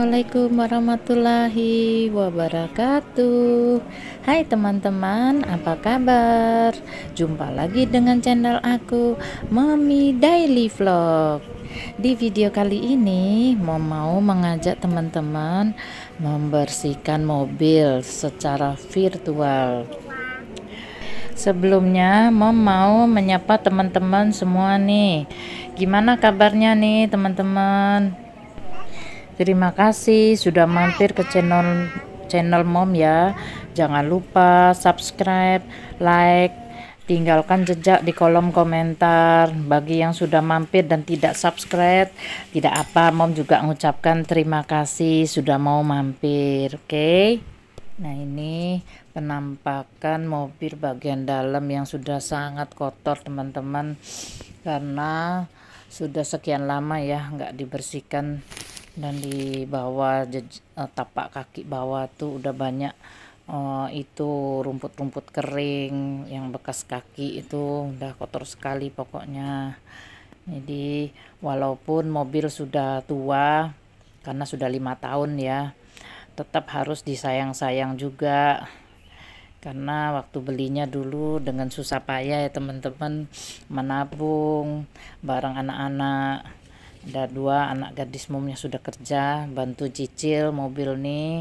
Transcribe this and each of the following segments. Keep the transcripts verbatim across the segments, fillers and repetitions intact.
Assalamualaikum warahmatullahi wabarakatuh. Hai teman-teman, apa kabar? Jumpa lagi dengan channel aku, Mommy Daily Vlog. Di video kali ini mau mengajak teman-teman membersihkan mobil secara virtual. Sebelumnya, Mom mau menyapa teman-teman semua nih. Gimana kabarnya nih teman-teman? Terima kasih sudah mampir ke channel channel Mom ya. Jangan lupa subscribe, like, tinggalkan jejak di kolom komentar. Bagi yang sudah mampir dan tidak subscribe, tidak apa, Mom juga mengucapkan terima kasih sudah mau mampir. Oke. Okay? Nah, ini penampakan mobil bagian dalam yang sudah sangat kotor teman-teman, karena sudah sekian lama ya nggak dibersihkan, dan di bawah tapak kaki bawah tuh udah banyak uh, itu rumput-rumput kering yang bekas kaki itu udah kotor sekali pokoknya. Jadi walaupun mobil sudah tua karena sudah lima tahun ya, tetap harus disayang-sayang juga, karena waktu belinya dulu dengan susah payah ya teman-teman, menabung bareng anak-anak. Ada dua anak gadis Momnya sudah kerja, bantu cicil mobil nih.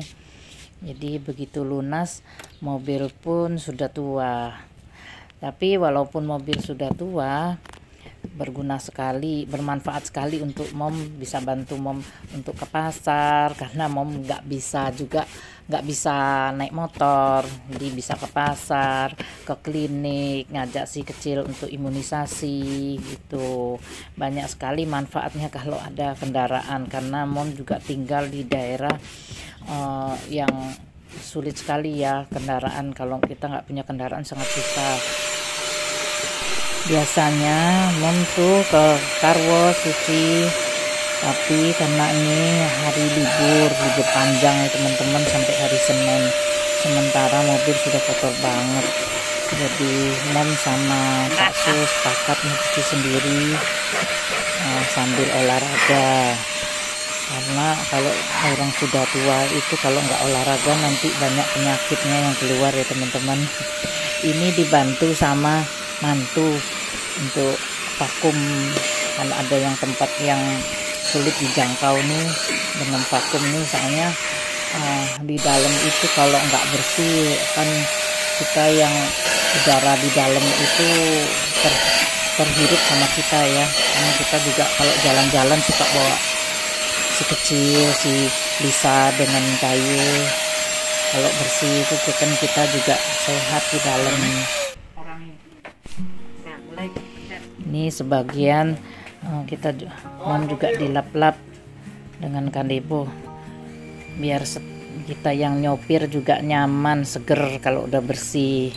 Jadi begitu lunas, mobil pun sudah tua. Tapi walaupun mobil sudah tua, berguna sekali, bermanfaat sekali untuk Mom, bisa bantu Mom untuk ke pasar, karena Mom nggak bisa juga, nggak bisa naik motor, jadi bisa ke pasar, ke klinik, ngajak si kecil untuk imunisasi gitu. Banyak sekali manfaatnya kalau ada kendaraan, karena Mom juga tinggal di daerah uh, yang sulit sekali ya kendaraan. Kalau kita nggak punya kendaraan sangat susah. Biasanya Mom tuh ke car wash cuci, tapi karena ini hari libur, libur panjang ya teman-teman sampai hari Senin, sementara mobil sudah kotor banget. Jadi Mom sama Pak Sus sepakat mencuci sendiri uh, sambil olahraga, karena kalau orang sudah tua itu kalau nggak olahraga nanti banyak penyakitnya yang keluar ya teman-teman. Ini dibantu sama mantu untuk vakum, kalau ada yang tempat yang sulit dijangkau nih dengan vakum nih, soalnya uh, di dalam itu kalau nggak bersih kan kita yang udara di dalam itu ter, terhirup sama kita ya, karena kita juga kalau jalan-jalan suka bawa si kecil si Lisa dengan kayu. Kalau bersih itu kan kita juga sehat di dalam. Ini sebagian kita Mom juga dilap-lap dengan kanebo biar kita yang nyopir juga nyaman, seger kalau udah bersih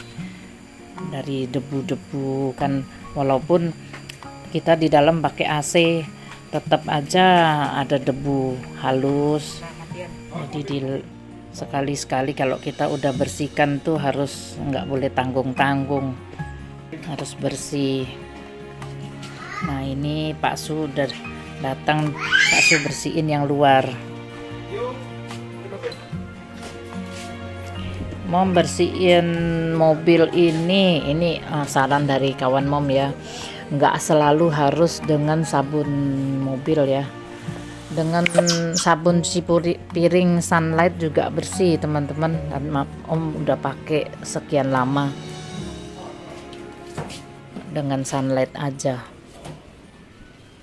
dari debu-debu kan. Walaupun kita di dalam pakai A C tetap aja ada debu halus, jadi di sekali-sekali kalau kita udah bersihkan tuh harus, nggak boleh tanggung-tanggung, harus bersih. Nah ini Pak Su udah datang, Pak Su bersihin yang luar. Mom bersihin mobil ini, ini uh, saran dari kawan Mom ya, nggak selalu harus dengan sabun mobil ya, dengan sabun cuci piring Sunlight juga bersih teman-teman, dan Om udah pakai sekian lama dengan Sunlight aja.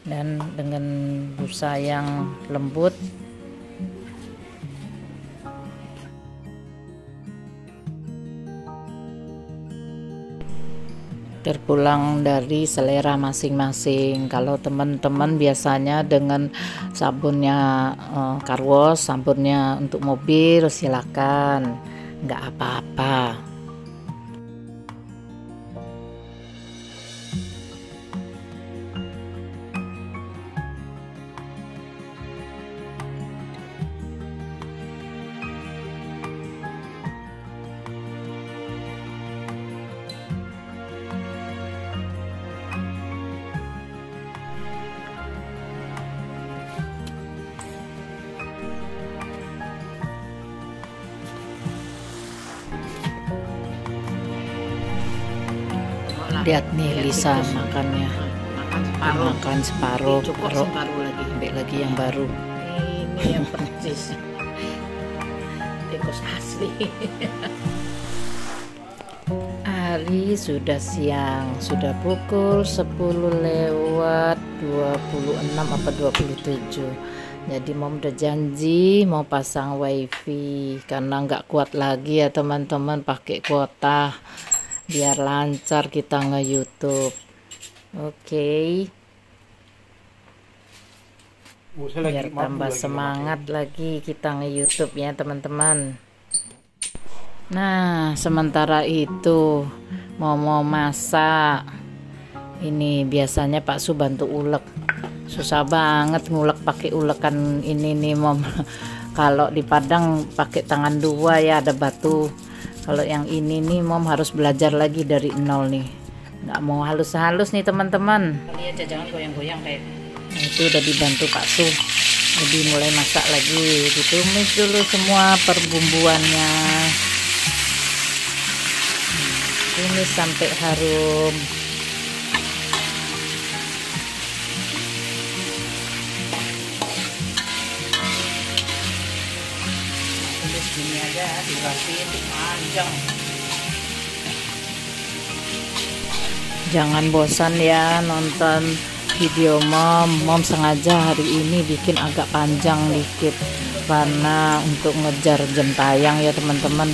Dan dengan busa yang lembut. Terpulang dari selera masing-masing. Kalau teman-teman biasanya dengan sabunnya eh, car wash, sabunnya untuk mobil, silakan, nggak apa-apa. Lihat nih Lisa makannya, makan separuh, separuh lagi, ambil lagi yang baru. Ini yang persis, tikus asli. Hari sudah siang, sudah pukul sepuluh lewat dua puluh enam apa dua puluh tujuh. Jadi mom udah janji mau pasang wifi karena nggak kuat lagi ya teman-teman pakai kuota. Biar lancar kita nge-YouTube. Oke. Okay. Biar tambah semangat lagi kita nge-YouTube ya, teman-teman. Nah, sementara itu mau mau masak. Ini biasanya Pak Su bantu ulek. Susah banget ngulek pakai ulekan ini nih, Mom. Kalau di Padang pakai tangan dua ya, ada batu. Kalau yang ini nih mom harus belajar lagi dari nol nih, nggak mau halus-halus nih teman-teman. Jangan goyang-goyang kayak. Nah, itu udah dibantu Pak Su. Jadi mulai masak lagi, ditumis dulu semua perbumbuannya, tumis sampai harum. Ini aja dikasih panjang. Jangan bosan ya nonton video mom. Mom sengaja hari ini bikin agak panjang dikit karena untuk ngejar jam tayang ya teman-teman.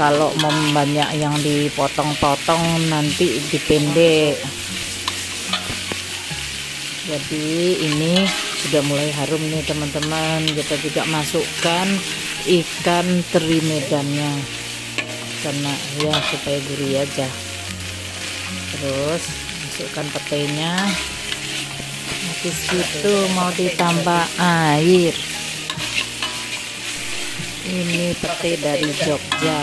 Kalau mom banyak yang dipotong-potong nanti dipendek. Jadi ini sudah mulai harum nih teman-teman. Kita juga masukkan ikan teri medannya karena ya supaya gurih aja. Terus masukkan petainya, habis itu mau ditambah air. Ini petai dari Jogja,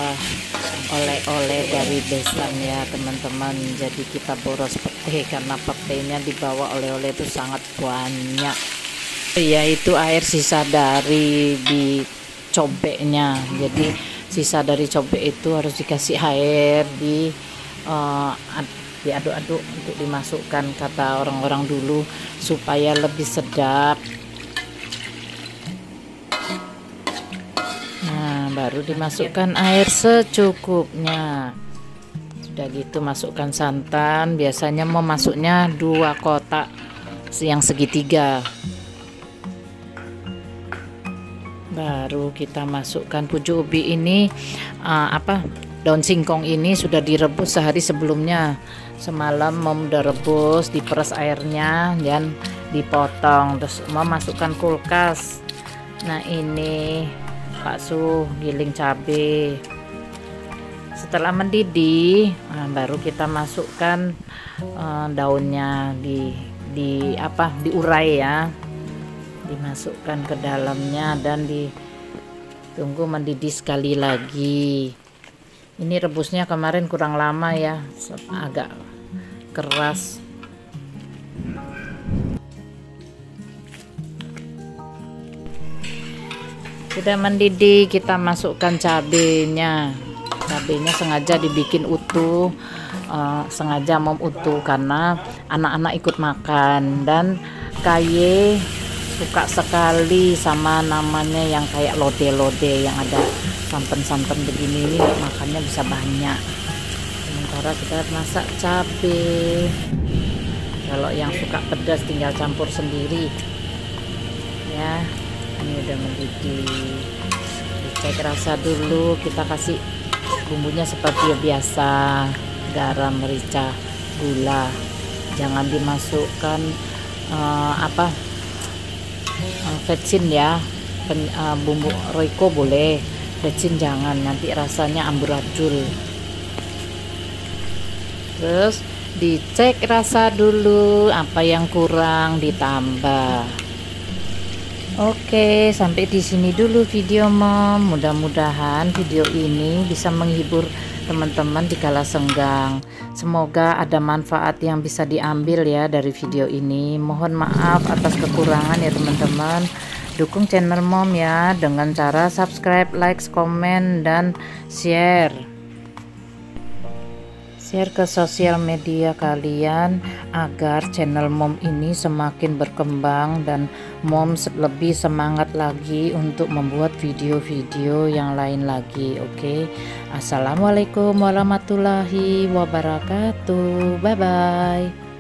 oleh-oleh dari besan ya teman-teman. Jadi kita boros petai karena petainya dibawa oleh-oleh itu sangat banyak, yaitu air sisa dari di cobeknya. Jadi sisa dari cobek itu harus dikasih air, di uh, diaduk-aduk untuk dimasukkan kata orang-orang dulu supaya lebih sedap. Nah baru dimasukkan air secukupnya. Sudah gitu masukkan santan. Biasanya mau masuknya dua kotak yang segitiga. Baru kita masukkan pucuk ubi ini, uh, apa daun singkong ini sudah direbus sehari sebelumnya. Semalam mom udah rebus, diperas airnya dan dipotong. Terus mom masukkan kulkas. Nah ini Pak Su giling cabai. Setelah mendidih, nah, baru kita masukkan uh, daunnya di di apa diurai ya. Dimasukkan ke dalamnya dan ditunggu mendidih sekali lagi. Ini rebusnya kemarin kurang lama ya, agak keras. Sudah mendidih, kita masukkan cabenya. Cabenya sengaja dibikin utuh, uh, sengaja mom utuh karena anak-anak ikut makan. Dan kaye suka sekali sama namanya yang kayak lode-lode yang ada santan-santan begini. Ini makannya bisa banyak. Sementara kita masak cabai. Kalau yang suka pedas tinggal campur sendiri ya. Ini udah mendidih, dicek rasa dulu. Kita kasih bumbunya seperti biasa, garam, merica, gula. Jangan dimasukkan uh, apa vetsin ya. Pen, uh, bumbu Royco boleh, vetsin jangan, nanti rasanya amburadul. Terus dicek rasa dulu, apa yang kurang ditambah. Oke, sampai di sini dulu video mom. Mudah-mudahan video ini bisa menghibur teman-teman di kala senggang. Semoga ada manfaat yang bisa diambil ya dari video ini. Mohon maaf atas kekurangan ya teman-teman. Dukung channel mom ya dengan cara subscribe, like, komen, dan share. share ke sosial media kalian agar channel mom ini semakin berkembang dan mom lebih semangat lagi untuk membuat video-video yang lain lagi. Oke, assalamualaikum warahmatullahi wabarakatuh, bye bye.